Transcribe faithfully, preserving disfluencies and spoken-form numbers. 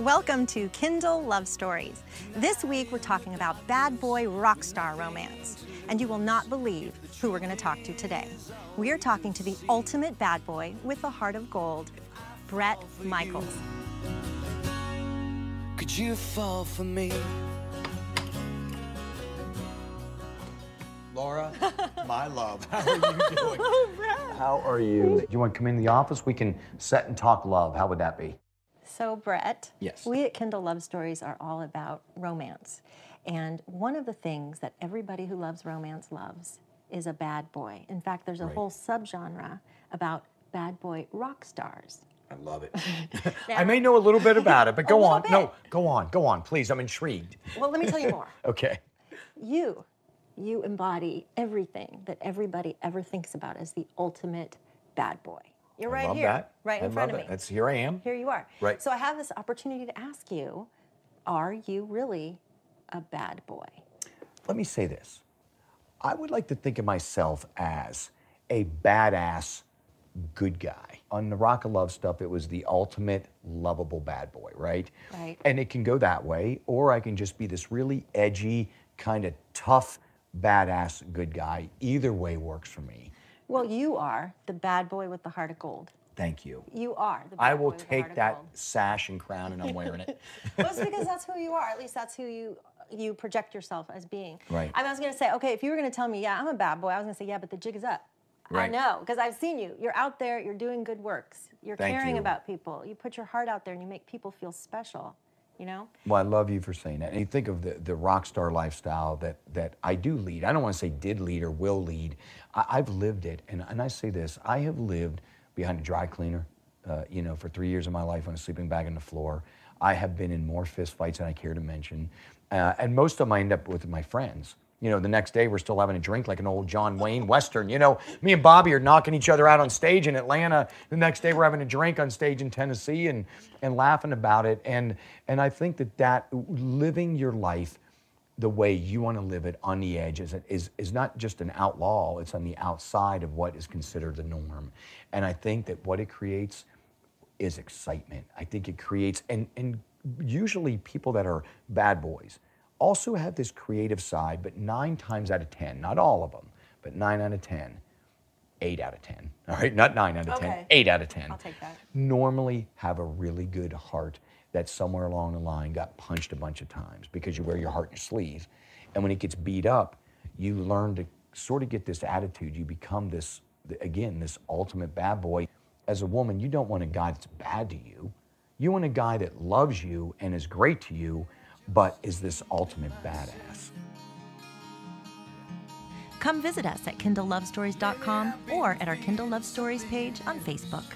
Welcome to Kindle Love Stories. This week we're talking about bad boy rock star romance. And you will not believe who we're going to talk to today. We are talking to the ultimate bad boy with a heart of gold, Bret Michaels. Could you fall for me? Laura, my love, how are you doing? How are you? Do you want to come in the office? We can sit and talk love. How would that be? So, Bret, yes. We at Kindle Love Stories are all about romance. And one of the things that everybody who loves romance loves is a bad boy. In fact, there's a right. whole subgenre about bad boy rock stars. I love it. Now, I may know a little bit about it, but go on. Bit. No, go on, go on, please. I'm intrigued. Well, let me tell you more. Okay. You, you embody everything that everybody ever thinks about as the ultimate bad boy. You're right here, that. right in I front of me. It. That's here I am. Here you are. Right. So I have this opportunity to ask you: are you really a bad boy? Let me say this: I would like to think of myself as a badass good guy. On the Rock of Love stuff, it was the ultimate lovable bad boy, right? Right. And it can go that way, or I can just be this really edgy, kind of tough, badass good guy. Either way works for me. Well, you are the bad boy with the heart of gold. Thank you. You are the bad I will boy with take the heart that of gold. Sash and crown, and I'm wearing it. Well, it's because that's who you are. At least that's who you you project yourself as being. Right. I was going to say, okay, if you were going to tell me, yeah, I'm a bad boy, I was going to say, yeah, but the jig is up. Right. I know, because I've seen you. You're out there. You're doing good works. You're Thank caring you. about people. You put your heart out there, and you make people feel special. You know? Well, I love you for saying that. And you think of the, the rock star lifestyle that, that I do lead. I don't want to say did lead or will lead. I, I've lived it, and, and I say this, I have lived behind a dry cleaner, uh, you know, for three years of my life on a sleeping bag on the floor. I have been in more fistfights than I care to mention. Uh, and most of them I end up with my friends. You know, the next day we're still having a drink like an old John Wayne Western. You know, me and Bobby are knocking each other out on stage in Atlanta. The next day we're having a drink on stage in Tennessee and, and laughing about it. And, and I think that, that living your life the way you want to live it on the edge is, is, is not just an outlaw, it's on the outside of what is considered the norm. And I think that what it creates is excitement. I think it creates, and, and usually people that are bad boys also have this creative side, but nine times out of ten, not all of them, but nine out of ten, eight out of ten, all right? Not nine out of okay. ten, eight out of ten. I'll take that. Normally have a really good heart that somewhere along the line got punched a bunch of times because you wear your heart in your sleeve. And when it gets beat up, you learn to sort of get this attitude. You become this, again, this ultimate bad boy. As a woman, you don't want a guy that's bad to you. You want a guy that loves you and is great to you, but is this ultimate badass. Come visit us at kindle love stories dot com or at our Kindle Love Stories page on Facebook.